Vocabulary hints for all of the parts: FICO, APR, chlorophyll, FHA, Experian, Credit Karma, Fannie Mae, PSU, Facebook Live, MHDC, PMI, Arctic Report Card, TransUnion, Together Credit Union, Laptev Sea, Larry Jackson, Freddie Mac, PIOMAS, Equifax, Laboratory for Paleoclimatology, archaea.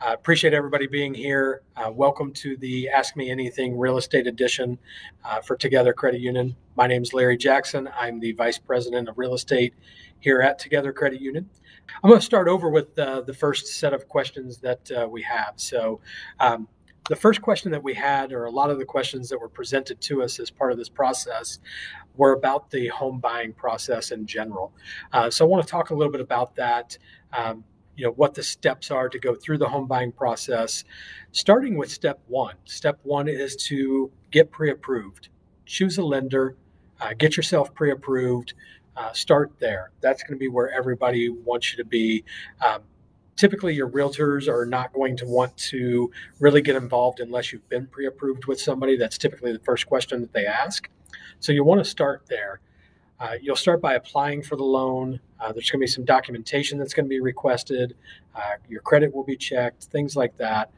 I appreciate everybody being here. Welcome to the Ask Me Anything Real Estate Edition for Together Credit Union. My name is Larry Jackson. I'm the Vice President of Real Estate here at Together Credit Union. I'm going to start over with the first set of questions that we have. So the first question that we had, or a lot of the questions that were presented to us as part of this process, were about the home buying process in general. So I want to talk a little bit about that. You know, what the steps are to go through the home buying process, starting with step one. Step one is to get pre-approved. Choose a lender, get yourself pre-approved, start there. That's going to be where everybody wants you to be. Typically, your realtors are not going to want to really get involved unless you've been pre-approved with somebody. That's typically the first question that they ask. So you want to start there. You'll start by applying for the loan. There's going to be some documentation that's going to be requested. Your credit will be checked, things like that.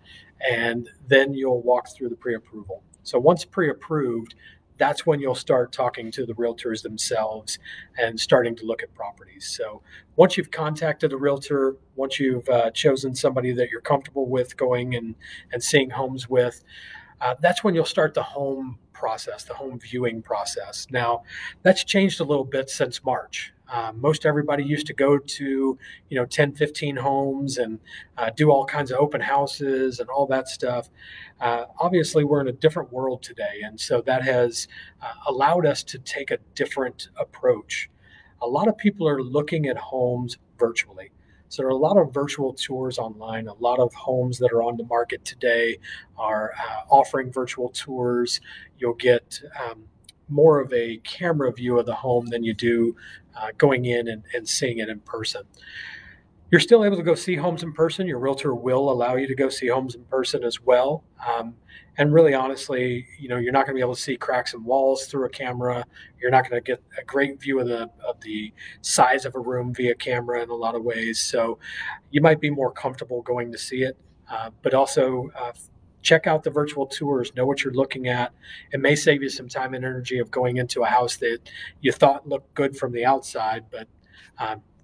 And then you'll walk through the pre-approval. So once pre-approved, that's when you'll start talking to the realtors themselves and starting to look at properties. So once you've contacted a realtor, once you've chosen somebody that you're comfortable with going and seeing homes with, that's when you'll start the home process, the home viewing process. Now, that's changed a little bit since March. Most everybody used to go to, 10, 15 homes and do all kinds of open houses and all that stuff. Obviously, we're in a different world today. And so that has allowed us to take a different approach. A lot of people are looking at homes virtually. So there are a lot of virtual tours online. A lot of homes that are on the market today are offering virtual tours. You'll get more of a camera view of the home than you do going in and seeing it in person. You're still able to go see homes in person. Your realtor will allow you to go see homes in person as well. And really, honestly, you're not going to be able to see cracks in walls through a camera. You're not going to get a great view of the size of a room via camera in a lot of ways. So you might be more comfortable going to see it, but also check out the virtual tours, know what you're looking at. It may save you some time and energy of going into a house that you thought looked good from the outside, but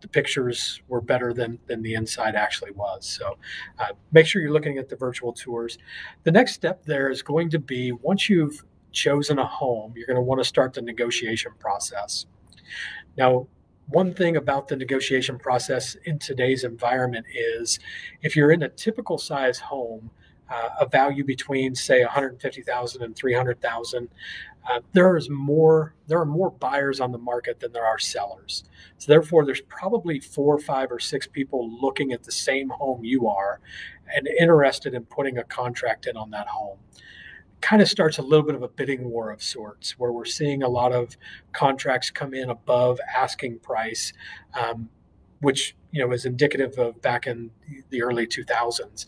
the pictures were better than the inside actually was. So make sure you're looking at the virtual tours. The next step there is going to be, once you've chosen a home, you're going to want to start the negotiation process. Now, one thing about the negotiation process in today's environment is if you're in a typical size home, a value between, say, $150,000 and $300,000. There are more buyers on the market than there are sellers. So therefore, there's probably 4, 5, or 6 people looking at the same home you are and interested in putting a contract in on that home. Kind of starts a little bit of a bidding war of sorts, where we're seeing a lot of contracts come in above asking price, which is indicative of back in the early 2000s.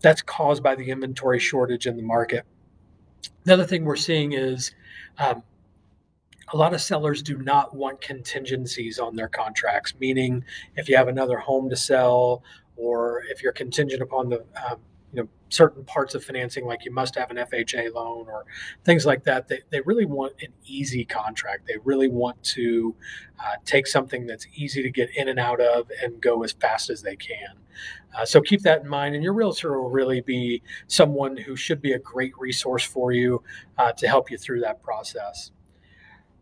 That's caused by the inventory shortage in the market. Another thing we're seeing is a lot of sellers do not want contingencies on their contracts, meaning if you have another home to sell, or if you're contingent upon the certain parts of financing, like you must have an FHA loan or things like that, they really want an easy contract. They really want to take something that's easy to get in and out of and go as fast as they can. So keep that in mind, and your realtor will really be someone who should be a great resource for you to help you through that process.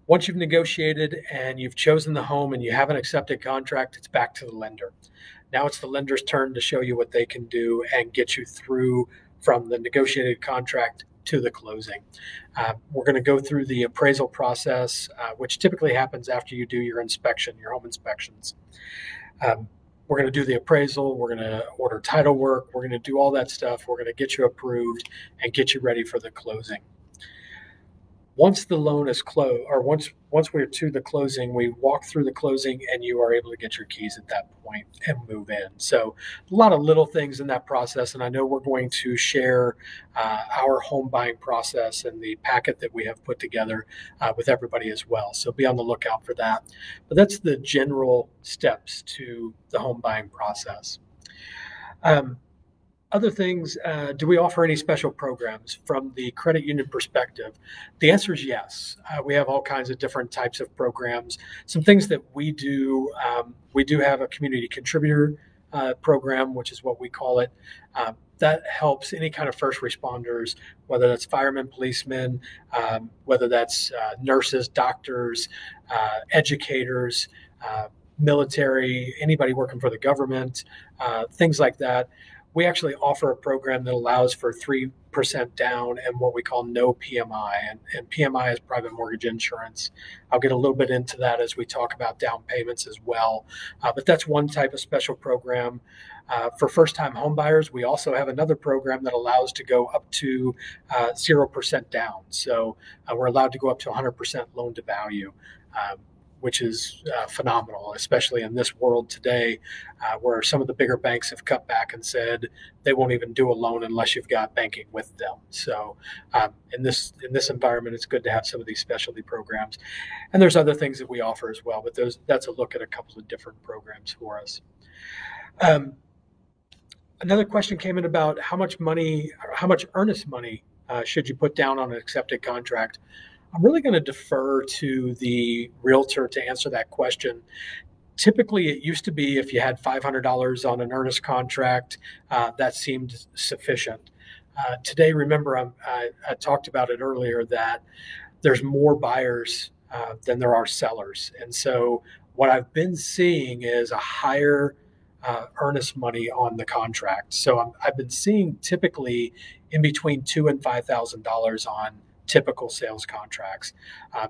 Once you've negotiated and you've chosen the home and you have an accepted contract, it's back to the lender. Now it's the lender's turn to show you what they can do and get you through from the negotiated contract to the closing. We're going to go through the appraisal process, which typically happens after you do your inspection, your home inspections. We're going to do the appraisal. We're going to order title work. We're going to do all that stuff. We're going to get you approved and get you ready for the closing. Once the loan is closed, or once we're to the closing, we walk through the closing and you are able to get your keys at that point and move in. So a lot of little things in that process. And I know we're going to share our home buying process and the packet that we have put together with everybody as well. So be on the lookout for that. But that's the general steps to the home buying process. Other things, do we offer any special programs from the credit union perspective? The answer is yes. We have all kinds of different types of programs. Some things that we do have a community contributor program, which is what we call it. That helps any kind of first responders, whether that's firemen, policemen, whether that's nurses, doctors, educators, military, anybody working for the government, things like that. We actually offer a program that allows for 3% down and what we call no PMI. And PMI is private mortgage insurance. I'll get a little bit into that as we talk about down payments as well. But that's one type of special program. For first-time home buyers, we also have another program that allows to go up to 0% down. So we're allowed to go up to 100% loan to value, which is phenomenal, especially in this world today, where some of the bigger banks have cut back and said they won't even do a loan unless you've got banking with them. So in this environment, it's good to have some of these specialty programs. And there's other things that we offer as well, but that's a look at a couple of different programs for us. Another question came in about how much earnest money should you put down on an accepted contract? I'm really going to defer to the realtor to answer that question. Typically, it used to be if you had $500 on an earnest contract, that seemed sufficient. Today, remember, I talked about it earlier that there's more buyers than there are sellers. And so what I've been seeing is a higher earnest money on the contract. So I've been seeing typically in between $2,000 and $5,000 on typical sales contracts.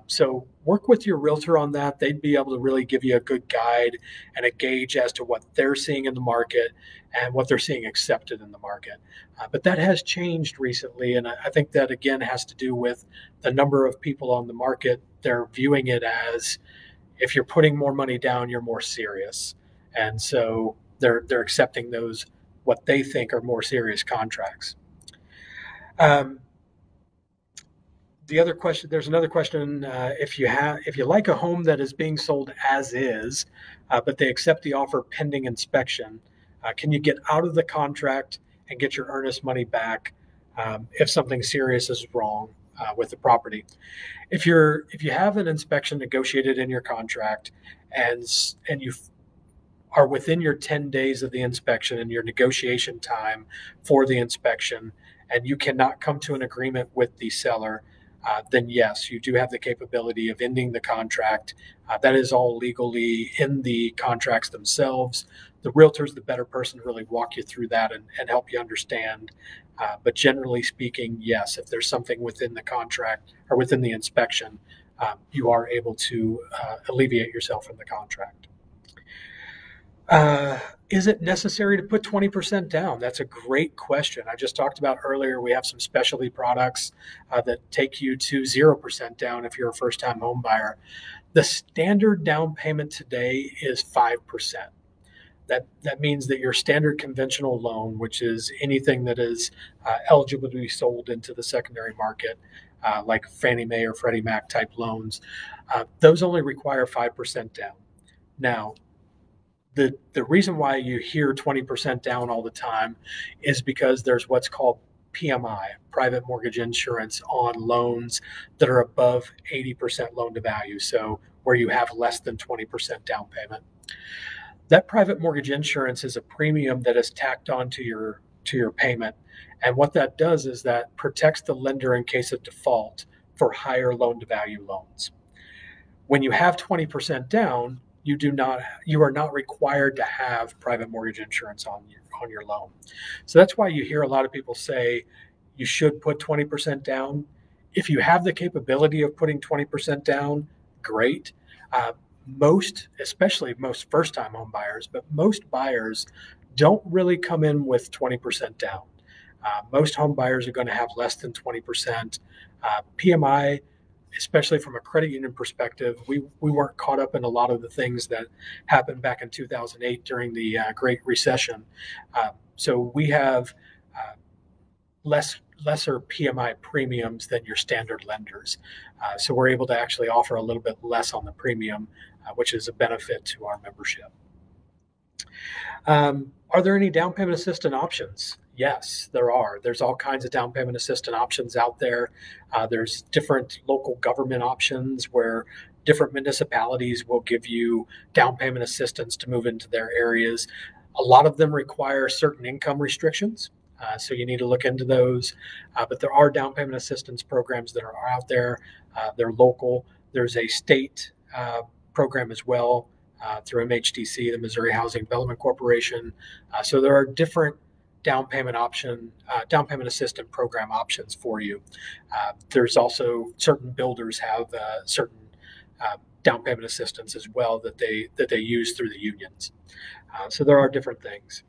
So work with your realtor on that. They'd be able to really give you a good guide and a gauge as to what they're seeing in the market and what they're seeing accepted in the market. But that has changed recently. And I think that, again, has to do with the number of people on the market. They're viewing it as if you're putting more money down, you're more serious. And so they're accepting those, what they think are more serious contracts. The other question, there's another question, if you like a home that is being sold as is, but they accept the offer pending inspection, can you get out of the contract and get your earnest money back if something serious is wrong with the property? If you have an inspection negotiated in your contract and you are within your 10 days of the inspection and your negotiation time for the inspection, and you cannot come to an agreement with the seller, then yes, you do have the capability of ending the contract. That is all legally in the contracts themselves. The realtor is the better person to really walk you through that and help you understand. But generally speaking, yes, if there's something within the contract or within the inspection, you are able to alleviate yourself from the contract. Is it necessary to put 20% down? That's a great question. I just talked about earlier, we have some specialty products that take you to 0% down if you're a first-time home buyer. The standard down payment today is 5%. That means that your standard conventional loan, which is anything that is eligible to be sold into the secondary market, like Fannie Mae or Freddie Mac type loans, those only require 5% down. Now, the reason why you hear 20% down all the time is because there's what's called PMI, private mortgage insurance, on loans that are above 80% loan to value, so where you have less than 20% down payment. That private mortgage insurance is a premium that is tacked on to your payment. And what that does is that protects the lender in case of default for higher loan to value loans. When you have 20% down, you are not required to have private mortgage insurance on your loan. So that's why you hear a lot of people say you should put 20% down. If you have the capability of putting 20% down, great. Especially most first-time home buyers, but most buyers don't really come in with 20% down. Most home buyers are going to have less than 20%. PMI, especially from a credit union perspective, we weren't caught up in a lot of the things that happened back in 2008 during the Great Recession. So we have lesser PMI premiums than your standard lenders. So we're able to actually offer a little bit less on the premium, which is a benefit to our membership. Are there any down payment assistance options? Yes, there are. There's all kinds of down payment assistance options out there. There's different local government options where different municipalities will give you down payment assistance to move into their areas. A lot of them require certain income restrictions. So you need to look into those. But there are down payment assistance programs that are out there. They're local. There's a state program as well through MHDC, the Missouri Housing Development Corporation. So there are different down payment assistance program options for you. There's also certain builders have certain down payment assistance as well that they use through the unions. So there are different things.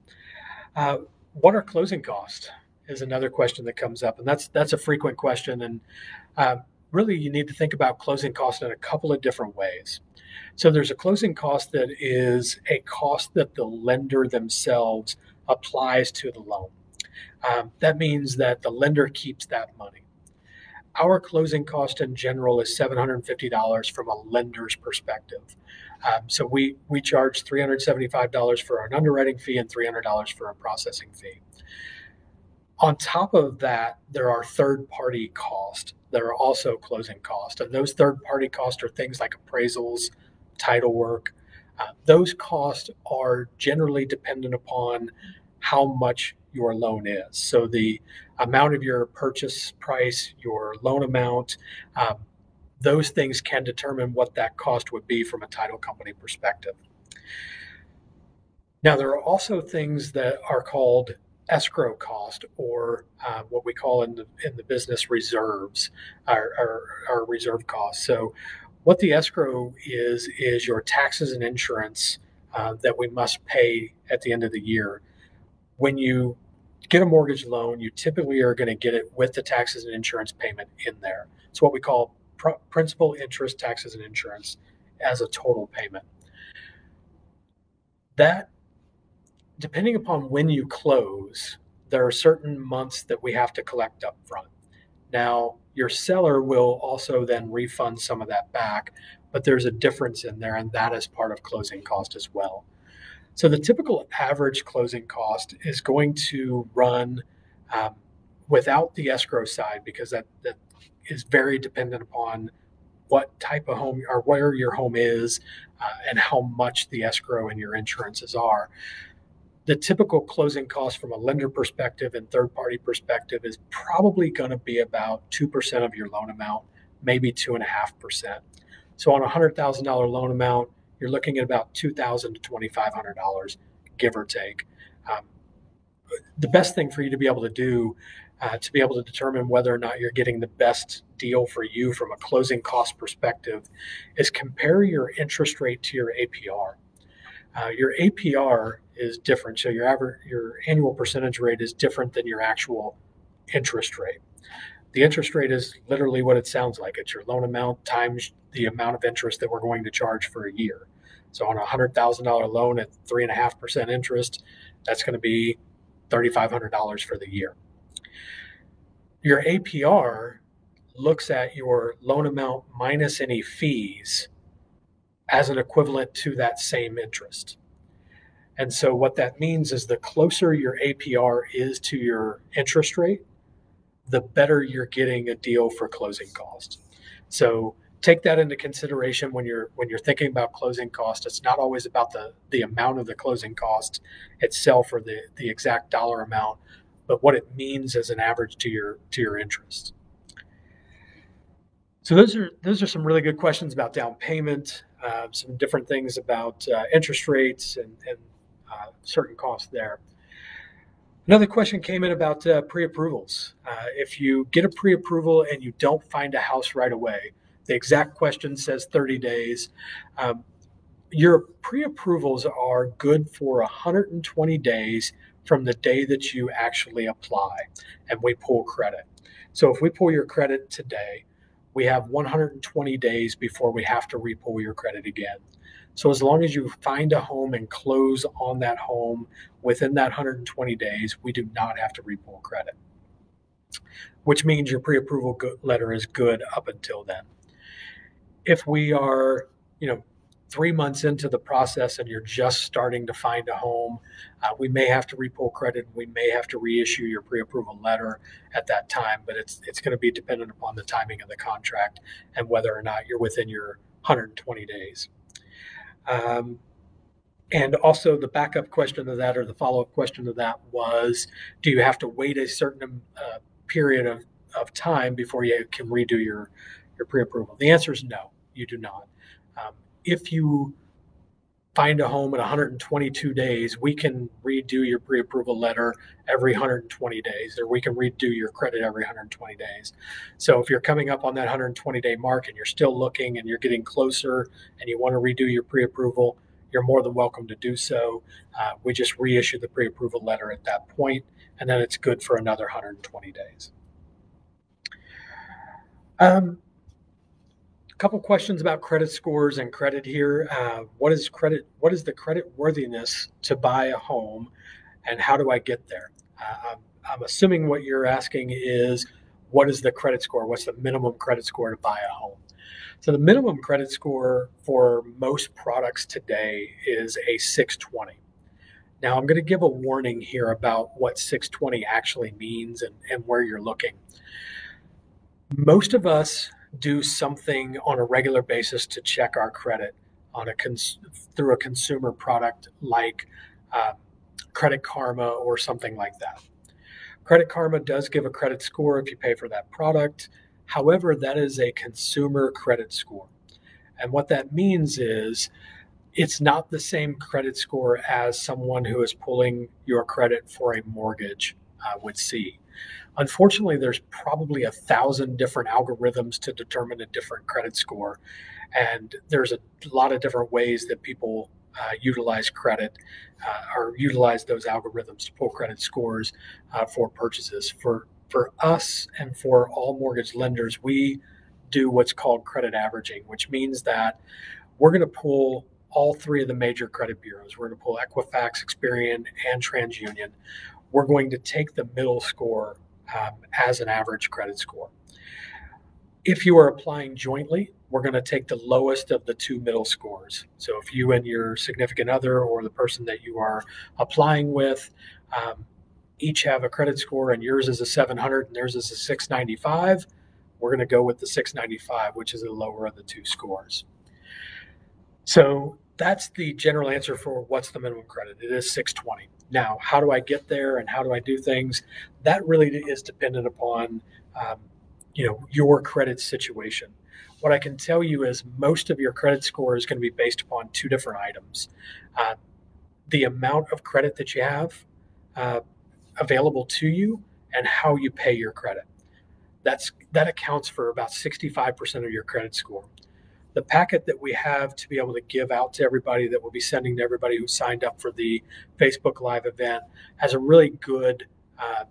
What are closing costs is another question that comes up, and that's a frequent question. And really, you need to think about closing costs in a couple of different ways. So there's a closing cost that is a cost that the lender themselves applies to the loan. That means that the lender keeps that money. Our closing cost in general is $750 from a lender's perspective. So we charge $375 for an underwriting fee and $300 for a processing fee. On top of that, there are third-party costs that are also closing costs. And those third-party costs are things like appraisals, title work. Those costs are generally dependent upon how much your loan is. So the amount of your purchase price, your loan amount, those things can determine what that cost would be from a title company perspective. Now, there are also things that are called escrow cost, or what we call in the business reserves, our reserve costs. So what the escrow is your taxes and insurance that we must pay at the end of the year. When you get a mortgage loan, you typically are going to get it with the taxes and insurance payment in there. It's what we call principal, interest, taxes, and insurance as a total payment. That, depending upon when you close, there are certain months that we have to collect up front. Now, your seller will also then refund some of that back, but there's a difference in there, and that is part of closing cost as well. So the typical average closing cost is going to run without the escrow side, because that is very dependent upon what type of home or where your home is and how much the escrow and your insurances are. The typical closing cost from a lender perspective and third-party perspective is probably going to be about 2% of your loan amount, maybe 2.5%. So on a $100,000 loan amount, you're looking at about $2,000 to $2,500, give or take. The best thing for you to be able to do to be able to determine whether or not you're getting the best deal for you from a closing cost perspective is compare your interest rate to your APR. Your APR is different, so your annual percentage rate is different than your actual interest rate. The interest rate is literally what it sounds like. It's your loan amount times the amount of interest that we're going to charge for a year. So on a $100,000 loan at 3.5% interest, that's going to be $3,500 for the year. Your APR looks at your loan amount minus any fees as an equivalent to that same interest. And so what that means is the closer your APR is to your interest rate, the better you're getting a deal for closing costs. So take that into consideration when you're thinking about closing costs. It's not always about the amount of the closing cost itself or the exact dollar amount, but what it means as an average to your interest. So those are some really good questions about down payment, some different things about interest rates and certain costs there. Another question came in about pre-approvals. If you get a pre-approval and you don't find a house right away, the exact question says 30 days. Your pre-approvals are good for 120 days from the day that you actually apply and we pull credit. So if we pull your credit today, we have 120 days before we have to re-pull your credit again. So as long as you find a home and close on that home within that 120 days, we do not have to re-pull credit, which means your pre-approval letter is good up until then. If we are, 3 months into the process and you're just starting to find a home, we may have to re-pull credit. We may have to reissue your pre-approval letter at that time, but it's going to be dependent upon the timing of the contract and whether or not you're within your 120 days. And also the backup question of that, or the follow-up question of that, was, do you have to wait a certain period of time before you can redo your pre-approval? The answer is no, you do not. If you find a home in 122 days, we can redo your pre-approval letter every 120 days, or we can redo your credit every 120 days. So if you're coming up on that 120-day mark and you're still looking and you're getting closer and you want to redo your pre-approval, you're more than welcome to do so. We just reissue the pre-approval letter at that point, and then it's good for another 120 days. A couple questions about credit scores and credit here. What is credit? What is the credit worthiness to buy a home, and how do I get there? I'm assuming what you're asking is, what is the credit score? What's the minimum credit score to buy a home? So the minimum credit score for most products today is a 620. Now, I'm going to give a warning here about what 620 actually means and where you're looking. Most of us do something on a regular basis to check our credit on a through a consumer product like Credit Karma or something like that. Credit Karma does give a credit score if you pay for that product. However, that is a consumer credit score. And what that means is it's not the same credit score as someone who is pulling your credit for a mortgage would see. Unfortunately, there's probably 1,000 different algorithms to determine a different credit score. And there's a lot of different ways that people utilize credit or utilize those algorithms to pull credit scores for purchases. For us and for all mortgage lenders, we do what's called credit averaging, which means that we're going to pull all three of the major credit bureaus. We're going to pull Equifax, Experian, and TransUnion. We're going to take the middle score as an average credit score. If you are applying jointly, we're going to take the lowest of the two middle scores. So if you and your significant other or the person that you are applying with each have a credit score and yours is a 700 and theirs is a 695, we're going to go with the 695, which is the lower of the two scores. So that's the general answer for what's the minimum credit. It is 620. Now, how do I get there and how do I do things? That really is dependent upon your credit situation. What I can tell you is most of your credit score is going to be based upon two different items. The amount of credit that you have available to you and how you pay your credit. That accounts for about 65% of your credit score. The packet that we have to be able to give out to everybody, that we'll be sending to everybody who signed up for the Facebook Live event, has a really good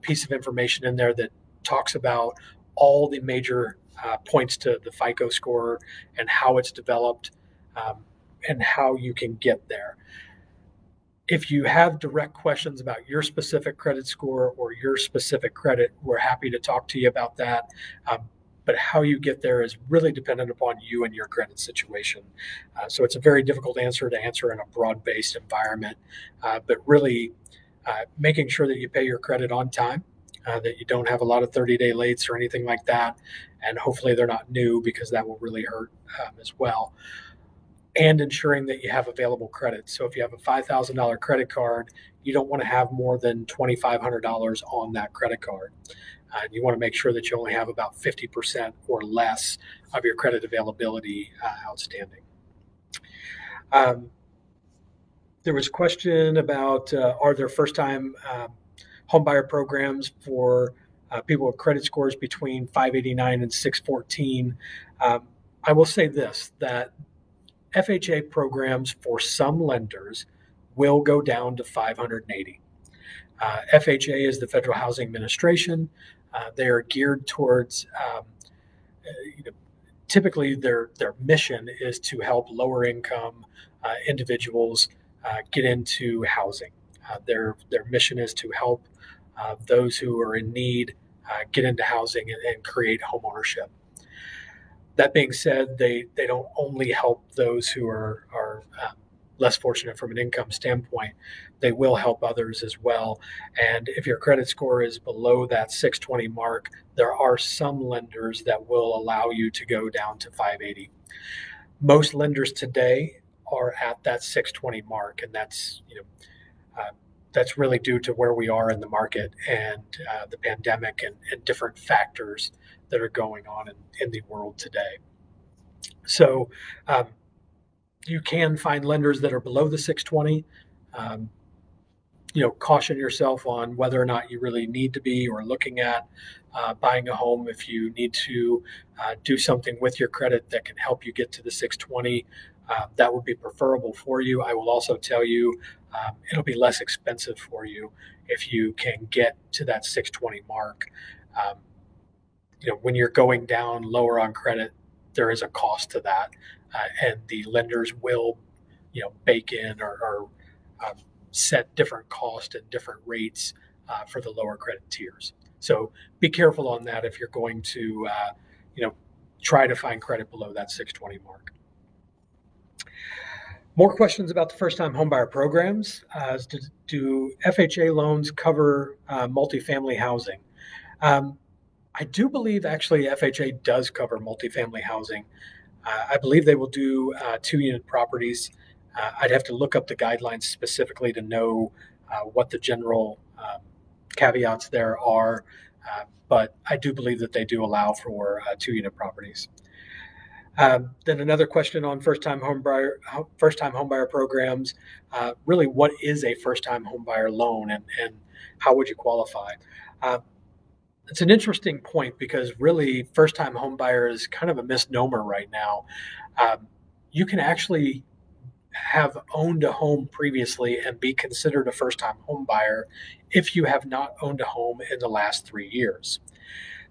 piece of information in there that talks about all the major points to the FICO score and how it's developed and how you can get there. If you have direct questions about your specific credit score or your specific credit, we're happy to talk to you about that. But how you get there is really dependent upon you and your credit situation. So it's a very difficult answer to answer in a broad-based environment. But really making sure that you pay your credit on time, that you don't have a lot of 30-day lates or anything like that. And hopefully they're not new, because that will really hurt as well. And ensuring that you have available credit. So if you have a $5,000 credit card, you don't want to have more than $2,500 on that credit card. You want to make sure that you only have about 50% or less of your credit availability outstanding. There was a question about, are there first-time homebuyer programs for people with credit scores between 589 and 614? I will say this, that FHA programs for some lenders will go down to 580. FHA is the Federal Housing Administration. They are geared towards, typically their mission is to help lower income individuals get into housing. Their mission is to help those who are in need get into housing and create homeownership. That being said, they don't only help those who are less fortunate from an income standpoint. They will help others as well. And if your credit score is below that 620 mark, there are some lenders that will allow you to go down to 580. Most lenders today are at that 620 mark, and that's really due to where we are in the market and the pandemic and different factors that are going on in the world today. So you can find lenders that are below the 620. Caution yourself on whether or not you really need to be or looking at buying a home. If you need to do something with your credit that can help you get to the 620, that would be preferable for you. I will also tell you it'll be less expensive for you if you can get to that 620 mark. When you're going down lower on credit, there is a cost to that, and the lenders will, bake in or set different costs and different rates for the lower credit tiers. So be careful on that if you're going to, try to find credit below that 620 mark. More questions about the first-time homebuyer programs. Do FHA loans cover multifamily housing? I do believe actually FHA does cover multifamily housing. I believe they will do two-unit properties. I'd have to look up the guidelines specifically to know what the general caveats there are, but I do believe that they do allow for two-unit properties. Then another question on first-time homebuyer programs. Really, what is a first-time homebuyer loan, and how would you qualify? It's an interesting point because really, first-time homebuyer is kind of a misnomer right now. You can actually have owned a home previously and be considered a first-time homebuyer if you have not owned a home in the last 3 years.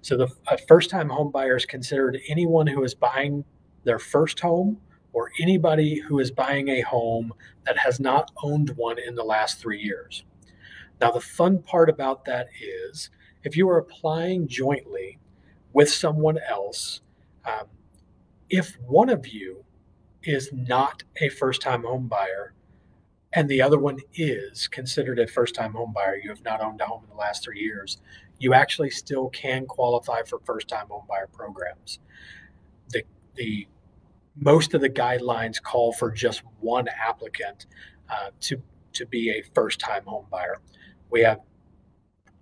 So a first-time homebuyer is considered anyone who is buying their first home or anybody who is buying a home that has not owned one in the last 3 years. Now, the fun part about that is if you are applying jointly with someone else, if one of you is not a first-time home buyer and the other one is considered a first-time home buyer, you have not owned a home in the last 3 years, you actually still can qualify for first-time home buyer programs. The most of the guidelines call for just one applicant to be a first-time home buyer. We have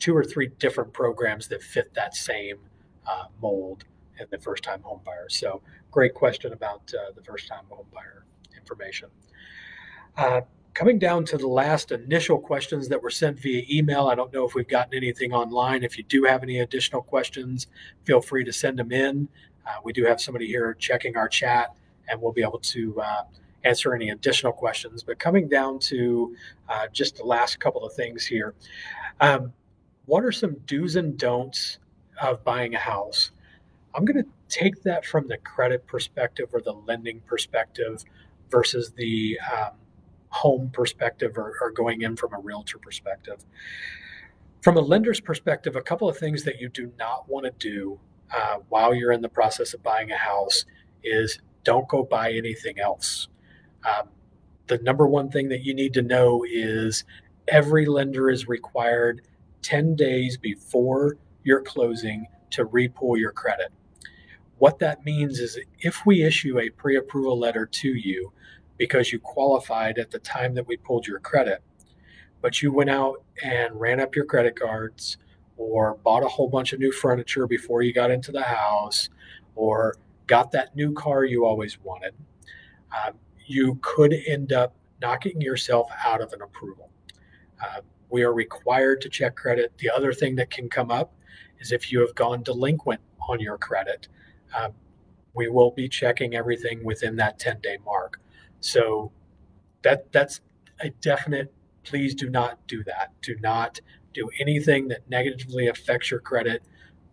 2 or 3 different programs that fit that same mold in the first-time home buyer. So great question about the first-time home buyer information. Coming down to the last initial questions that were sent via email, I don't know if we've gotten anything online. If you do have any additional questions, feel free to send them in. We do have somebody here checking our chat, and we'll be able to answer any additional questions. But coming down to just the last couple of things here, what are some do's and don'ts of buying a house? I'm going to take that from the credit perspective or the lending perspective versus the home perspective or going in from a realtor perspective. From a lender's perspective, a couple of things that you do not want to do while you're in the process of buying a house is don't go buy anything else. The number one thing that you need to know is every lender is required 10 days before your closing to re-pool your credit. What that means is if we issue a pre-approval letter to you because you qualified at the time that we pulled your credit, but you went out and ran up your credit cards or bought a whole bunch of new furniture before you got into the house or got that new car you always wanted, you could end up knocking yourself out of an approval. We are required to check credit. The other thing that can come up is if you have gone delinquent on your credit, we will be checking everything within that 10-day mark. So that's a definite, please do not do that. Do not do anything that negatively affects your credit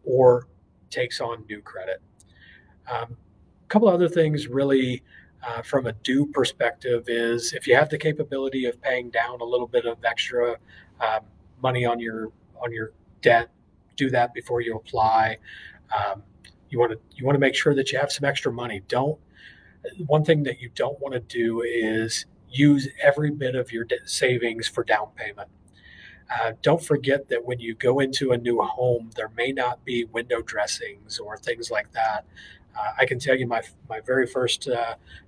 or takes on new credit. A couple other things really from a due perspective is if you have the capability of paying down a little bit of extra money on your debt, do that before you apply. You want to make sure that you have some extra money. One thing that you don't want to do is use every bit of your savings for down payment. Don't forget that when you go into a new home, there may not be window dressings or things like that I can tell you my very first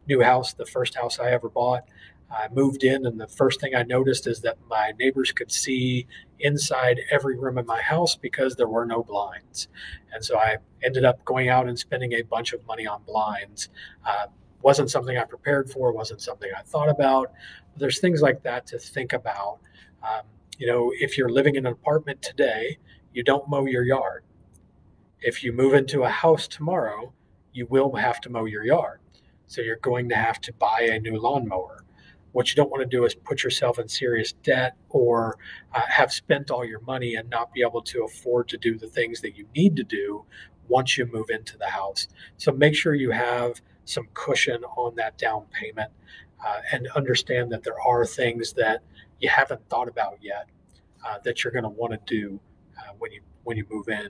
new house, the first house I ever bought, I moved in, and the first thing I noticed is that my neighbors could see inside every room in my house because there were no blinds. And so I ended up going out and spending a bunch of money on blinds. Wasn't something I prepared for, wasn't something I thought about. There's things like that to think about. You know, if you're living in an apartment today, you don't mow your yard. If you move into a house tomorrow, you will have to mow your yard. So you're going to have to buy a new lawnmower. What you don't want to do is put yourself in serious debt or have spent all your money and not be able to afford to do the things that you need to do once you move into the house. So make sure you have some cushion on that down payment and understand that there are things that you haven't thought about yet that you're going to want to do when you move in.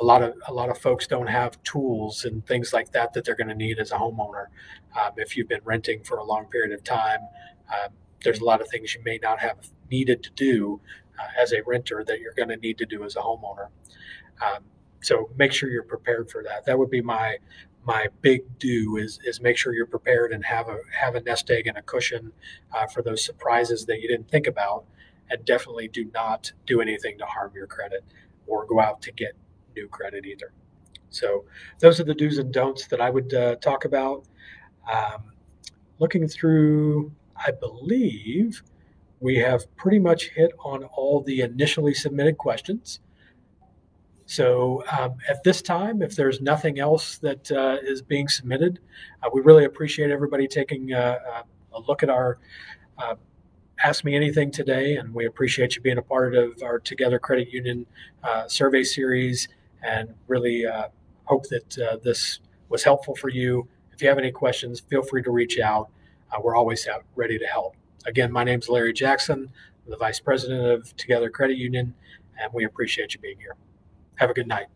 A lot of folks don't have tools and things like that that they're going to need as a homeowner. If you've been renting for a long period of time, there's a lot of things you may not have needed to do as a renter that you're going to need to do as a homeowner. So make sure you're prepared for that. That would be my big do is make sure you're prepared and have a nest egg and a cushion for those surprises that you didn't think about. And definitely do not do anything to harm your credit or go out to get new credit either. So those are the do's and don'ts that I would talk about. Looking through, I believe we have pretty much hit on all the initially submitted questions. So at this time, if there's nothing else that is being submitted, we really appreciate everybody taking a look at our Ask Me Anything today, and we appreciate you being a part of our Together Credit Union survey series, and really hope that this was helpful for you. If you have any questions, feel free to reach out. We're always ready to help. Again, my name's Larry Jackson, I'm the Vice President of Together Credit Union, and we appreciate you being here. Have a good night.